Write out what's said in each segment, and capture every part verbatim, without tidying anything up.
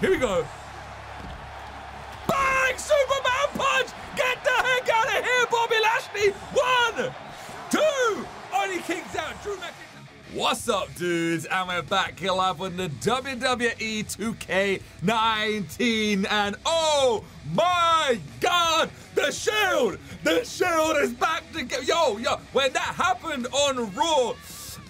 Here we go. Bang! Superman punch! Get the heck out of here, Bobby Lashley! One, two! Only kicks out Drew McIntyre. What's up, dudes? And we're back here live on the W W E two K nineteen. And oh my God, the Shield! The Shield is back to get. Yo, yo, when that happened on Raw,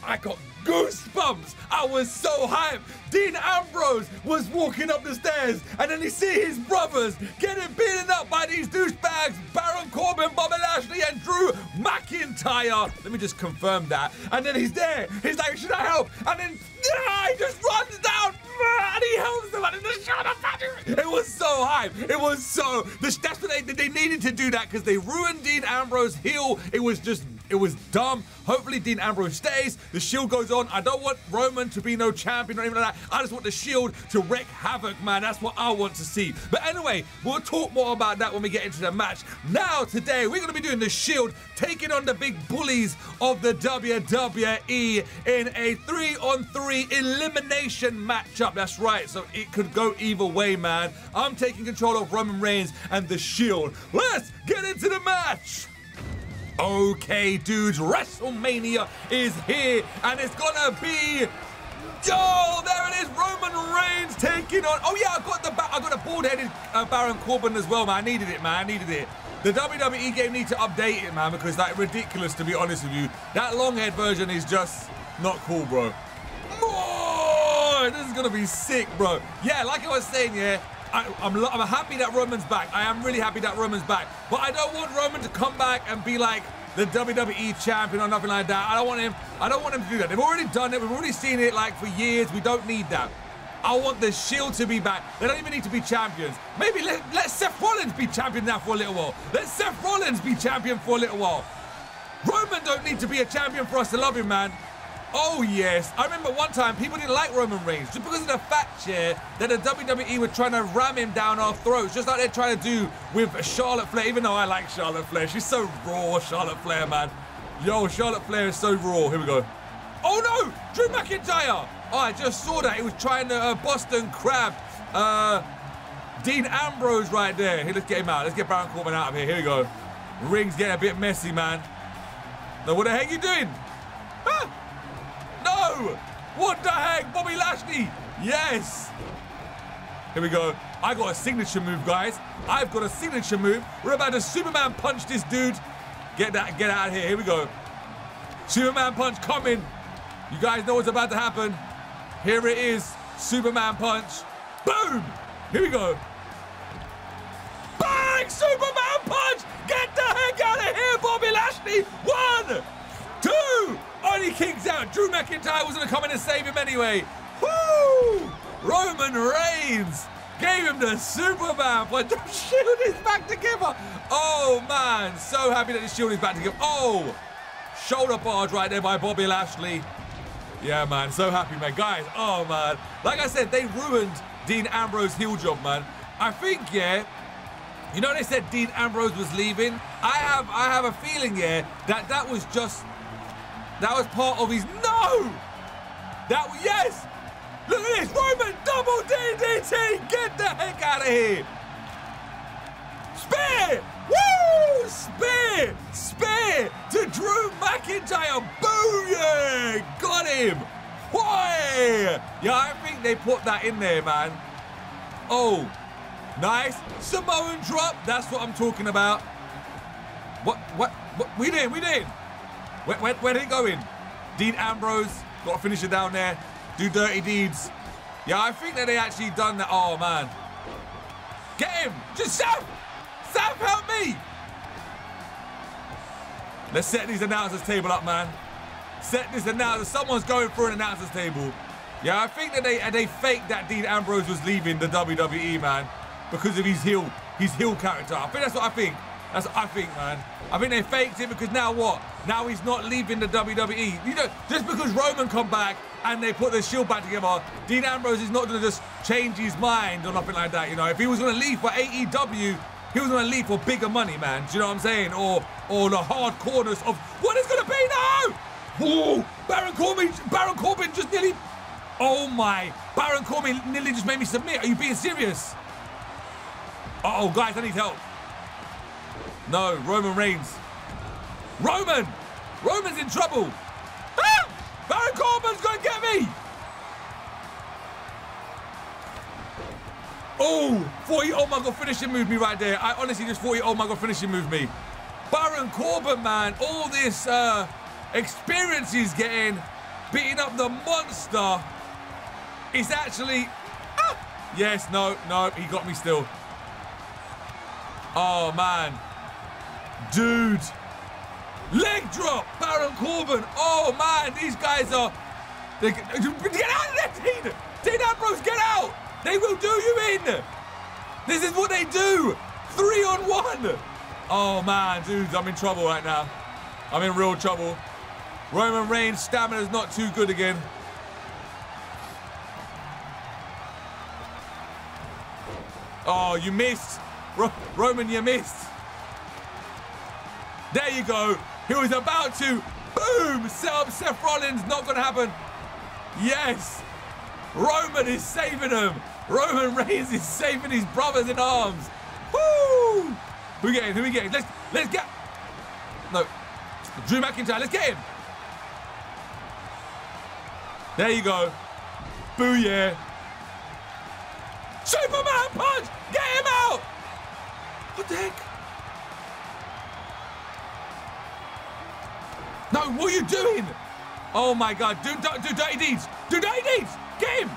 I got goosebumps. I was so hyped. Dean Ambrose was walking up the stairs, and then he see his brothers getting beaten up by these douchebags, Baron Corbin, Bobby Lashley, and Drew McIntyre. Let me just confirm that. And then he's there. He's like, should I help? And then yeah, he just runs down, and he helps them, and just shut up. It was so hype. It was so, that's what they, they needed to do that because they ruined Dean Ambrose's heel. It was just, it was dumb. Hopefully Dean Ambrose stays. The Shield goes on. I don't want Roman to be no champion or anything like that. I just want the Shield to wreak havoc, man. That's what I want to see. But anyway, we'll talk more about that when we get into the match. Now, today, we're going to be doing the Shield taking on the big bullies of the W W E in a three on three elimination matchup. That's right. So it could go either way, man. I'm taking control of Roman Reigns and the Shield. Let's get into the match. Okay, dudes, WrestleMania is here, and it's gonna be, yo, there it is, Roman Reigns taking on, oh yeah, I got the, I got a bald-headed uh, Baron Corbin as well, man. I needed it, man, I needed it. The W W E game needs to update it, man, because that's ridiculous, to be honest with you. That long-head version is just not cool, bro. Oh, this is gonna be sick, bro. Yeah, like I was saying, yeah. I, I'm, I'm happy that Roman's back. I am really happy that Roman's back. But I don't want Roman to come back and be like the W W E champion or nothing like that. I don't want him, I don't want him to do that. They've already done it. We've already seen it like for years. We don't need that. I want the Shield to be back. They don't even need to be champions. Maybe let, let Seth Rollins be champion now for a little while. Let Seth Rollins be champion for a little while. Roman don't need to be a champion for us to love him, man. Oh, yes. I remember one time people didn't like Roman Reigns just because of the fact, yeah, that the W W E were trying to ram him down our throats, just like they're trying to do with Charlotte Flair, even though I like Charlotte Flair. She's so raw, Charlotte Flair, man. Yo, Charlotte Flair is so raw. Here we go. Oh, no! Drew McIntyre! Oh, I just saw that. He was trying to uh, Boston Crab uh, Dean Ambrose right there. Here, let's get him out. Let's get Baron Corbin out of here. Here we go. Ring's getting a bit messy, man. Now, what the heck are you doing? Ah! What the heck, Bobby Lashley? Yes. Here we go. I got a signature move, guys. I've got a signature move. We're about to Superman punch this dude. Get that, get out of here. Here we go. Superman punch coming. You guys know what's about to happen. Here it is. Superman punch. Boom. Here we go. Bang! Superman punch. Get the heck out of here, Bobby Lashley. One, two. Only kicks out. Drew McIntyre was going to come in and save him anyway. Woo! Roman Reigns gave him the Superman, but the Shield is back together. Oh, man. So happy that the Shield is back together. Oh, shoulder barge right there by Bobby Lashley. Yeah, man. So happy, man. Guys, oh, man. Like I said, they ruined Dean Ambrose's heel job, man. I think, yeah. You know, they said Dean Ambrose was leaving. I have, I have a feeling, yeah, that that was just... That was part of his, no! That, yes! Look at this, Roman double D D T! Get the heck out of here! Spear! Woo! Spear! Spear to Drew McIntyre! Booyah! Got him! Why? Yeah, I think they put that in there, man. Oh, nice. Samoan drop, that's what I'm talking about. What, what, what, we did, we did. Where, where, where did it go in? Dean Ambrose, got to finish it down there. Do dirty deeds. Yeah, I think that they actually done that. Oh, man. Get him. Just Seth. Seth, help me. Let's set these announcers table up, man. Set this announcer. Someone's going through an announcer's table. Yeah, I think that they, they faked that Dean Ambrose was leaving the W W E, man, because of his heel, his heel character. I think that's what I think. That's what I think, man. I think they faked it because now what? Now he's not leaving the W W E. You know, just because Roman come back and they put the Shield back together, Dean Ambrose is not going to just change his mind or nothing like that, you know. If he was going to leave for A E W, he was going to leave for bigger money, man. Do you know what I'm saying? Or or the hardcoreness of what it's going to be now! Whoa! Baron Corbin, Baron Corbin just nearly Oh my, Baron Corbin nearly just made me submit. Are you being serious? Uh-oh, guys, I need help. No, Roman Reigns. Roman! Roman's in trouble. Ah! Baron Corbin's going to get me! Oh, forty, oh my God, finishing move me right there. I honestly just forty, oh my God, finishing move me. Baron Corbin, man, all this uh, experience he's getting, beating up the monster, is actually, ah! Yes, no, no, he got me still. Oh, man. Dude. Leg drop, Baron Corbin. Oh, man, these guys are... They, get out of there, Dean! Dean Ambrose, get out! They will do you in! This is what they do! Three on one! Oh, man, dude, I'm in trouble right now. I'm in real trouble. Roman Reigns' stamina's not too good again. Oh, you missed. Ro Roman, you missed. There you go. He was about to, boom, set up Seth Rollins. Not going to happen. Yes. Roman is saving him. Roman Reigns is saving his brothers in arms. Woo! Who we getting? Who we getting? Let's, let's get... No. Drew McIntyre. Let's get him. There you go. Booyah. Superman punch! Get him out! What the heck? No, what are you doing? Oh my God, do, do, do dirty deeds. Do dirty deeds, get him.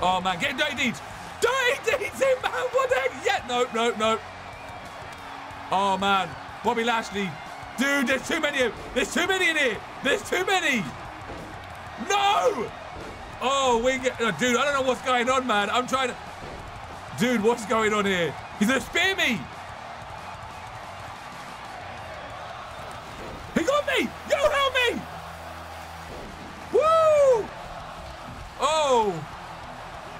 Oh man, get him dirty deeds. Dirty deeds him, man, what the heck? Yeah, no, no, no. Oh man, Bobby Lashley. Dude, there's too many of them. There's too many in here. There's too many. No! Oh, we get, oh, dude, I don't know what's going on, man. I'm trying to, dude, what's going on here? He's gonna spear me. He got me, yo, help me. Woo! Oh,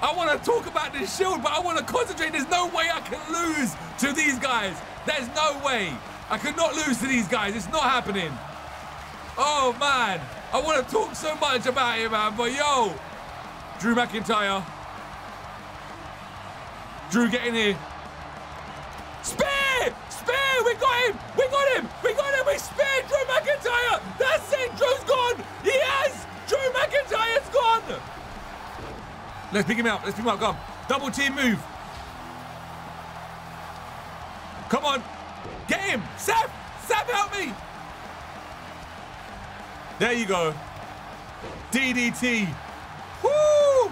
I wanna talk about this shield, but I wanna concentrate. There's no way I can lose to these guys. There's no way. I could not lose to these guys. It's not happening. Oh man. I want to talk so much about him, man, but yo, Drew McIntyre. Drew, get in here. Spear! Spear! We got him! We got him! We got him! We speared Drew McIntyre! That's it! Drew's gone! He has! Drew McIntyre's gone! Let's pick him up. Let's pick him up. Go on. Double team move. Come on. Get him! Seth! Seth, help me! There you go. D D T. Woo!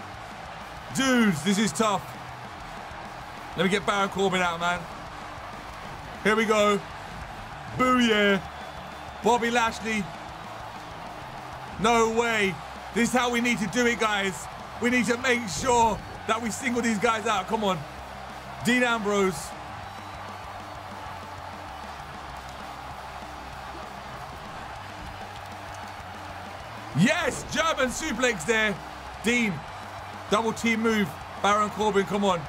Dudes, this is tough. Let me get Baron Corbin out, man. Here we go. Booyah. Bobby Lashley. No way. This is how we need to do it, guys. We need to make sure that we single these guys out. Come on. Dean Ambrose. Yes, German suplex there. Dean, double team move. Baron Corbin, come on.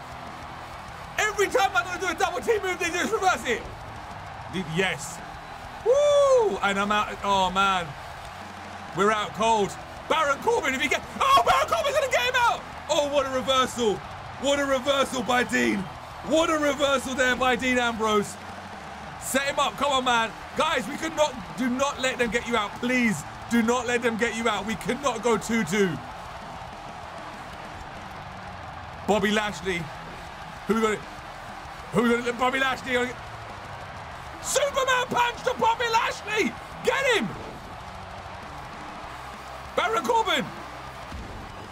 Every time I'm going to do a double team move, they just reverse it. Yes. Woo! And I'm out. Oh, man. We're out cold. Baron Corbin, if he gets... Oh, Baron Corbin's going to get him out. Oh, what a reversal. What a reversal by Dean. What a reversal there by Dean Ambrose. Set him up. Come on, man. Guys, we could not... Do not let them get you out, please. Do not let them get you out. We cannot go two two. Bobby Lashley. Who we gonna... Who we gonna... Bobby Lashley. Superman punch to Bobby Lashley. Get him. Baron Corbin.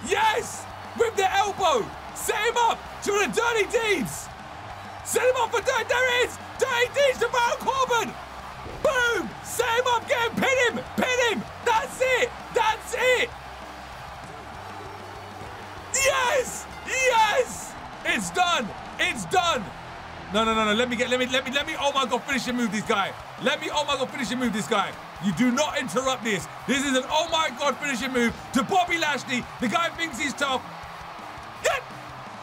Yes. With the elbow. Set him up to the dirty deeds. Set him up for dirty. There it is. Dirty deeds to Baron Corbin. Boom. Set him up. Get him. Pin him. Pin him. That's it! That's it! Yes! Yes! It's done! It's done! No, no, no, no. Let me get, let me, let me, let me, oh my God, finish and move this guy. Let me, oh my God, finish and move this guy. You do not interrupt this. This is an oh my God finishing move to Bobby Lashley. The guy thinks he's tough. Yeah.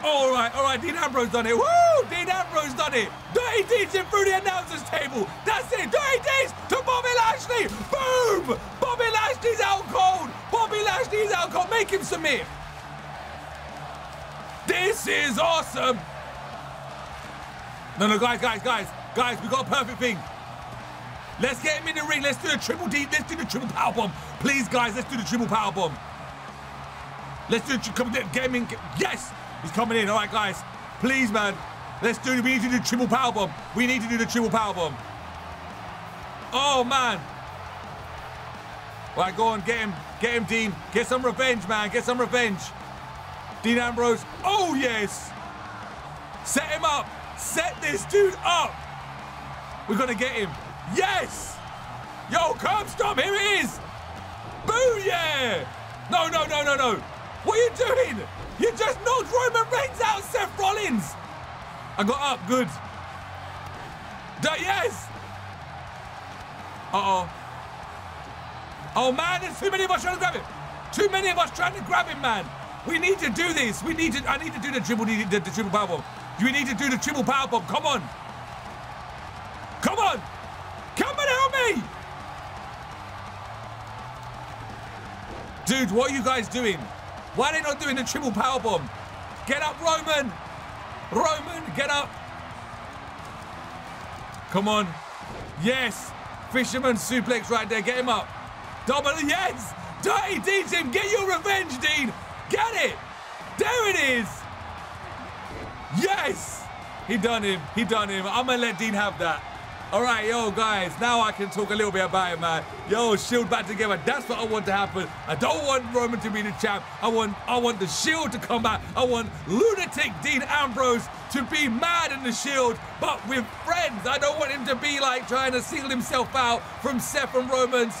All right, all right, Dean Ambrose done it. Woo! Dean Ambrose done it. Dirty Dean's in through the announcer's table. That's it. Dirty Dean's to Bobby Lashley. Boom. Bobby Lashley's out cold. Bobby Lashley's out cold. Make him submit. This is awesome. No, no, guys, guys, guys. Guys, we got a perfect thing. Let's get him in the ring. Let's do the triple D. Let's do the triple powerbomb. Please, guys, let's do the triple powerbomb. Let's do the come get him in. Yes! He's coming in. All right, guys. Please, man. Let's do it. We need to do the triple powerbomb. We need to do the triple powerbomb. Oh, man. All right, go on. Get him. Get him, Dean. Get some revenge, man. Get some revenge. Dean Ambrose. Oh, yes. Set him up. Set this dude up. We're going to get him. Yes! Yo, curb stomp, here it is! Booyah! No, no, no, no, no. What are you doing? You just knocked Roman Reigns out, Seth Rollins! I got up, good. Da yes! Uh-oh. Oh, man, there's too many of us trying to grab him. Too many of us trying to grab him, man. We need to do this. We need to, I need to do the triple, the, the, the triple powerbomb. We need to do the triple powerbomb, come on. Come on! Come and help me! Dude, what are you guys doing? Why are they not doing the triple powerbomb? Get up, Roman! Roman, get up! Come on. Yes! Fisherman suplex right there, get him up. Double, yes! Dirty Dean's him! Get your revenge, Dean! Get it! There it is! Yes! He done him, he done him. I'm gonna let Dean have that. All right, yo, guys, now I can talk a little bit about it, man. Yo, Shield back together. That's what I want to happen. I don't want Roman to be the champ. I want I want the Shield to come back. I want lunatic Dean Ambrose to be mad in the Shield, but with friends. I don't want him to be, like, trying to single himself out from Seth and Roman's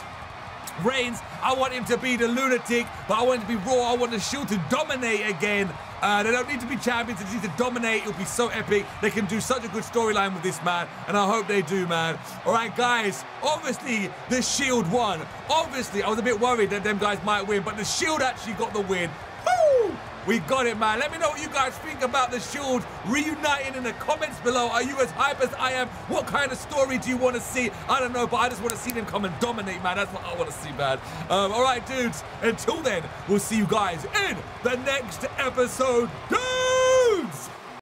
Reigns. I want him to be the lunatic, but I want him to be raw. I want the Shield to dominate again. Uh, they don't need to be champions, they need to dominate. It'll be so epic. They can do such a good storyline with this, man, and I hope they do, man. All right, guys, obviously the Shield won. Obviously, I was a bit worried that them guys might win, but the Shield actually got the win. Woo! We got it, man. Let me know what you guys think about the Shield reuniting in the comments below. Are you as hype as I am? What kind of story do you want to see? I don't know, but I just want to see them come and dominate, man. That's what I want to see, man. Um, all right, dudes. Until then, we'll see you guys in the next episode. Dude!